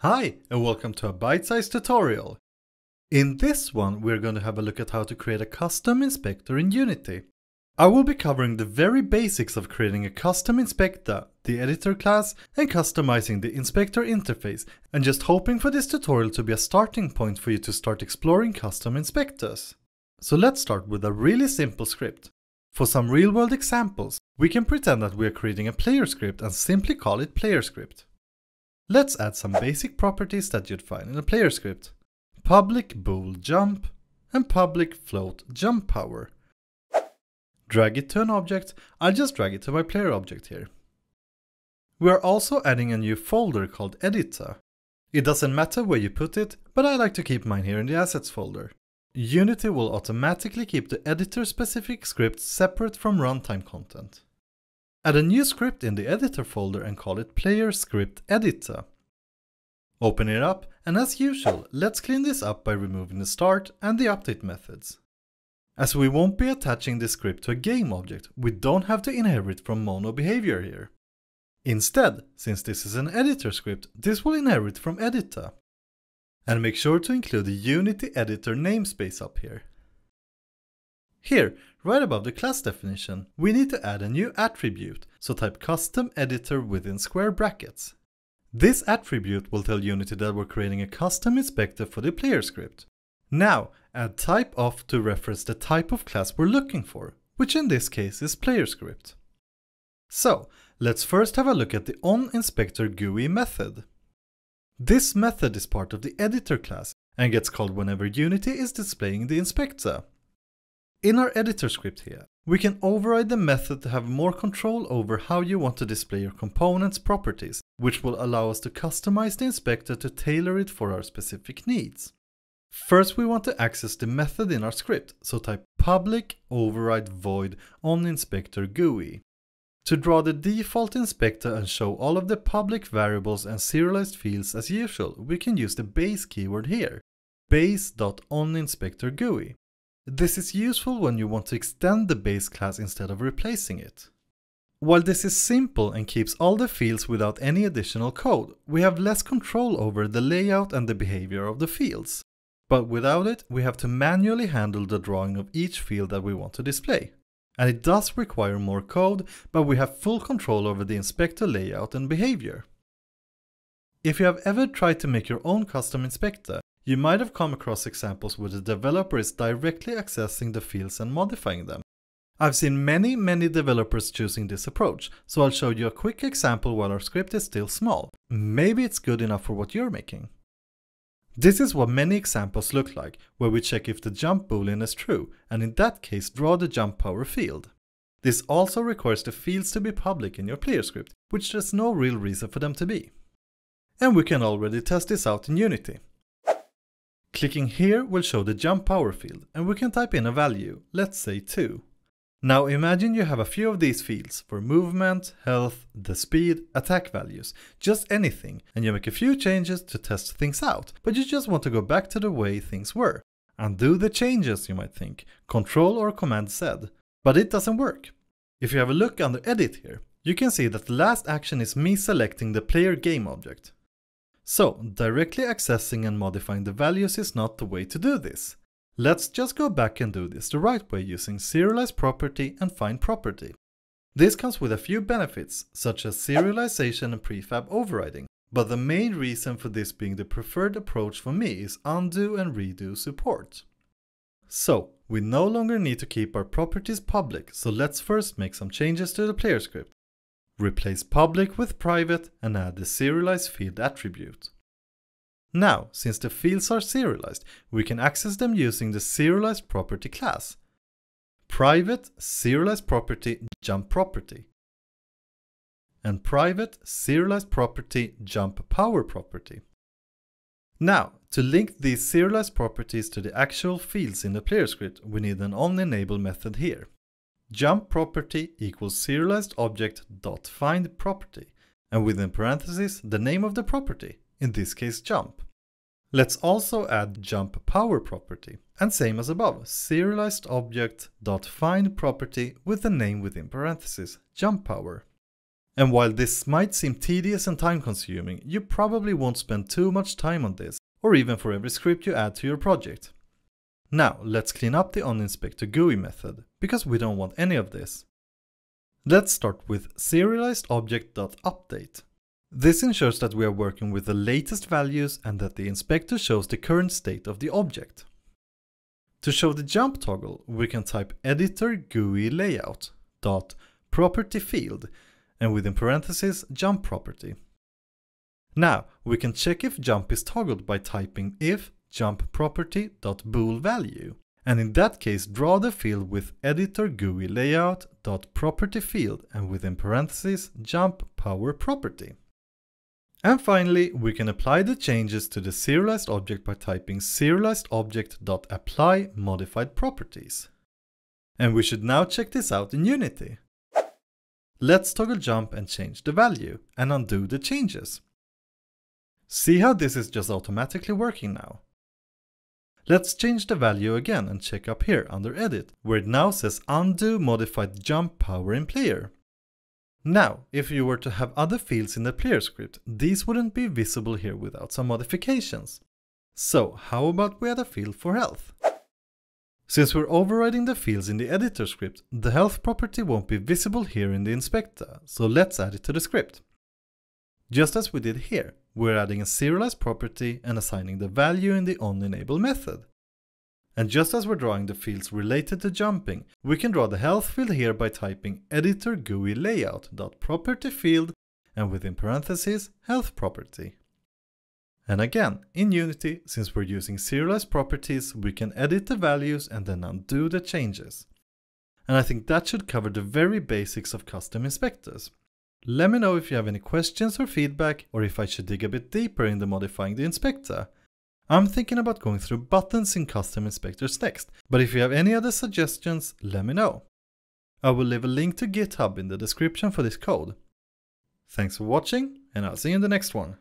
Hi, and welcome to a bite-sized tutorial. In this one, we're going to have a look at how to create a custom inspector in Unity. I will be covering the very basics of creating a custom inspector, the editor class, and customizing the inspector interface, and just hoping for this tutorial to be a starting point for you to start exploring custom inspectors. So let's start with a really simple script. For some real-world examples, we can pretend that we are creating a player script and simply call it PlayerScript. Let's add some basic properties that you'd find in a player script. Public bool jump and public float jump power. Drag it to an object. I'll just drag it to my player object here. We are also adding a new folder called editor. It doesn't matter where you put it, but I like to keep mine here in the assets folder. Unity will automatically keep the editor-specific scripts separate from runtime content. Add a new script in the editor folder and call it PlayerScriptEditor. Open it up, and as usual, let's clean this up by removing the start and the update methods. As we won't be attaching this script to a game object, we don't have to inherit from MonoBehaviour here. Instead, since this is an editor script, this will inherit from editor. And make sure to include the Unity editor namespace up here. Here, right above the class definition, we need to add a new attribute, so type CustomEditor within square brackets. This attribute will tell Unity that we're creating a custom inspector for the player script. Now, add typeof to reference the type of class we're looking for, which in this case is player script. So, let's first have a look at the OnInspectorGUI method. This method is part of the editor class and gets called whenever Unity is displaying the inspector. In our editor script here, we can override the method to have more control over how you want to display your components' properties, which will allow us to customize the inspector to tailor it for our specific needs. First, we want to access the method in our script, so type public override void onInspectorGUI to draw the default inspector and show all of the public variables and serialized fields as usual. We can use the base keyword here, base.onInspectorGUI. This is useful when you want to extend the base class instead of replacing it. While this is simple and keeps all the fields without any additional code, we have less control over the layout and the behavior of the fields. But without it, we have to manually handle the drawing of each field that we want to display. And it does require more code, but we have full control over the inspector layout and behavior. If you have ever tried to make your own custom inspector, you might have come across examples where the developer is directly accessing the fields and modifying them. I've seen many developers choosing this approach, so I'll show you a quick example while our script is still small. Maybe it's good enough for what you're making. This is what many examples look like, where we check if the jump boolean is true, and in that case draw the jump power field. This also requires the fields to be public in your player script, which there's no real reason for them to be. And we can already test this out in Unity. Clicking here will show the jump power field, and we can type in a value, let's say 2. Now imagine you have a few of these fields for movement, health, the speed, attack values, just anything, and you make a few changes to test things out, but you just want to go back to the way things were. Undo the changes, you might think, Ctrl or Command Z, but it doesn't work. If you have a look under edit here, you can see that the last action is me selecting the player game object. So, directly accessing and modifying the values is not the way to do this. Let's just go back and do this the right way using serialize property and find property. This comes with a few benefits, such as serialization and prefab overriding, but the main reason for this being the preferred approach for me is undo and redo support. So, we no longer need to keep our properties public, so let's first make some changes to the player script. Replace public with private and add the serialized field attribute. Now, since the fields are serialized, we can access them using the serialized property class. Private serialized property jump property. And private serialized property jump power property. Now, to link these serialized properties to the actual fields in the player script, we need an onEnable method here. Jump property equals SerializedObject.findProperty, and within parentheses the name of the property, in this case jump. Let's also add jump power property, and same as above, SerializedObject.findProperty with the name within parentheses jump power. And while this might seem tedious and time-consuming, you probably won't spend too much time on this, or even for every script you add to your project. Now, let's clean up the OnInspectorGUI method, because we don't want any of this. Let's start with SerializedObject.update. This ensures that we are working with the latest values and that the inspector shows the current state of the object. To show the jump toggle, we can type editor_GUI_layout.property_field, and within parentheses, jump property. Now, we can check if jump is toggled by typing if jump property.boolValue, and in that case, draw the field with editor_GUI_layout.property_field, and within parentheses, jump power property. And finally, we can apply the changes to the serialized object by typing serializedObject.apply modified properties. And we should now check this out in Unity. Let's toggle jump and change the value, and undo the changes. See how this is just automatically working now. Let's change the value again and check up here under edit, where it now says undo modified jump power in player. Now, if you were to have other fields in the player script, these wouldn't be visible here without some modifications. So how about we add a field for health? Since we're overriding the fields in the editor script, the health property won't be visible here in the inspector, so let's add it to the script. Just as we did here, we're adding a serialized property and assigning the value in the onEnable method. And just as we're drawing the fields related to jumping, we can draw the health field here by typing editor_GUI_layout.property_field, and within parentheses, health property. And again, in Unity, since we're using serialized properties, we can edit the values and then undo the changes. And I think that should cover the very basics of custom inspectors. Let me know if you have any questions or feedback, or if I should dig a bit deeper into modifying the inspector. I'm thinking about going through buttons in custom inspectors next, but if you have any other suggestions, let me know. I will leave a link to GitHub in the description for this code. Thanks for watching, and I'll see you in the next one.